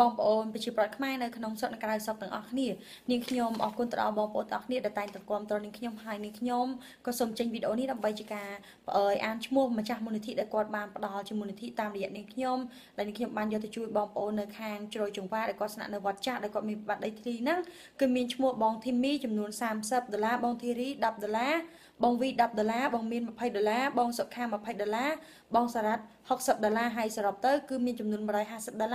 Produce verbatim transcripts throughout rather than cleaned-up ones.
bong bong bong bong bong bong bong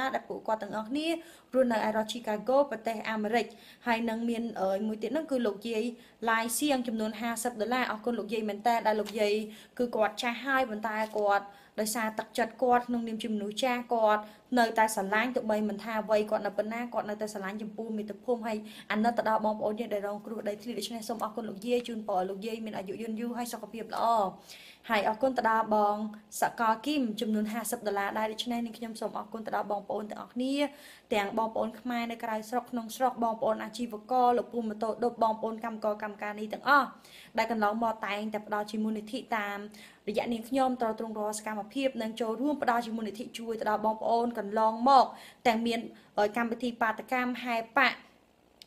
qua tầng ốc ní run ở Aero Chicago và Tây Americ hai năng miền ở mùi tiết năng cứ lục dây lái xiên chấm nôn ha sập đó là ở con lục dây mình ta đại lục dây cứ quạt cha hai bàn tay quạt đời xa tặc chặt quạt nông niêm chìm núi cha quạt nơi tài sản láng tụi bay mình tha vây quạt là bên na quạt nơi tài sản láng chìm pu mình tập hôm hay anh nó tập đào bom ổn như đại đồng cứ đấy thì để cho nên xong ở con lục dây chun bỏ lục dây mình ở dụ dân du hay sao có việc đó hay ở con tập đào bom sạc co kim chấm nôn ha sập đó là đại để cho nên khi nhom xong ở con tập đào bom ổn ở ní tiếng bom ổn khai nơi cái sọc nông sọc bom ổn ăn chi vật co lục pu mà tổ đột bom ổn cam co cam ca ní tiếng ó đại cần lóng bò tay tập đào chim muôn thị tam để dạy nên khi nhom tàu trung ro scam Hiệp nên cho rùm vào đó chỉ muốn để thị chui từ đó bóng ôn còn lòng mọc tàng miền ở cam bì thị bà ta cam hai bạn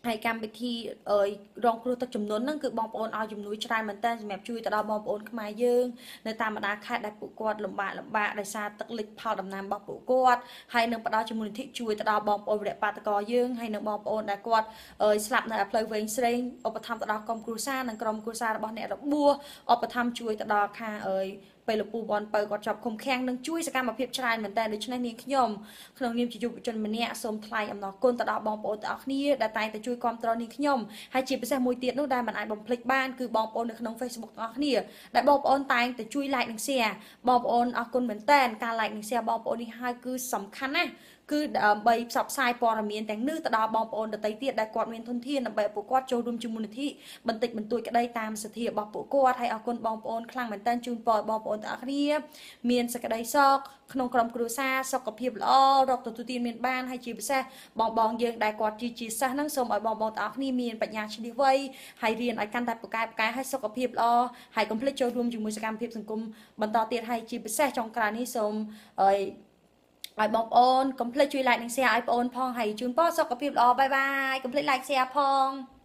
hay cam bì thị ở rong khu tập chùm nốn nâng cự bóng ôn ở chùm núi trai mình tên mẹp chui từ đó bóng ôn khá mai dương nơi ta mà đã khai đại phụ quạt lồng bạ lồng bạ đại xa tắc lịch phao đầm nam bóng phụ quạt hay nâng vào đó chỉ muốn để thị chui từ đó bóng ôn đẹp bà ta có dương hay nâng bóng ôn đại quạt ở sạp này là với anh sênh ở bà thăm từ đó con cú xa nâng con cú xa bóng nẹ bua ở bà thăm chui từ đó kha ơi bây giờ bù bón bờ quạt chọc không khang đang chui sẽ cam mà phết trai mình ta để cho nên những nhom không niêm chỉ dùng chân mình nhẹ xôm thay em nó côn ta đào bóng bồn ta kia đặt tay ta chui con ta những nhom hay chỉ bây giờ mùi tiệt lúc đây mình ai bóng plek ban cứ bóng bồn được không Facebook nó kia đặt bóng bồn tay ta chui lại những xe bóng bồn ở côn mình tên ca lại những xe bóng bồn đi hai cứ sầm khăn á cứ bày sập sai pò là miếng đánh nước ta đào bóng bồn đặt tay tiệt đặt quạt miếng thôn thiên là bày bộ quạt châu đun chung một thị bần tịch mình tuổi cái đây tam sự thiệp bọc bộ quạt hay ở côn bóng bồn khang mình tên chung bò bóng bồn miền sạc đầy sọc không còn cửa xa sọc cặp hiệp lo đọc tổ tiên miền ban hay chỉ xe bong bong dương đại quạt chỉ chỉ xa nắng sông ở bong bóng tóc ni miền bạch nhà chỉ đi vây hay riêng ở căn tạp của cái cái hay sọc cặp hiệp lo hay complete cho room dùng mười cam hiệp thành công bận to tiền hay chỉ xe trong cả ni sông ơi ai bong on complete chui lại những xe iPhone phong hay chun post sọc cặp hiệp lo bye bye complete like xe phong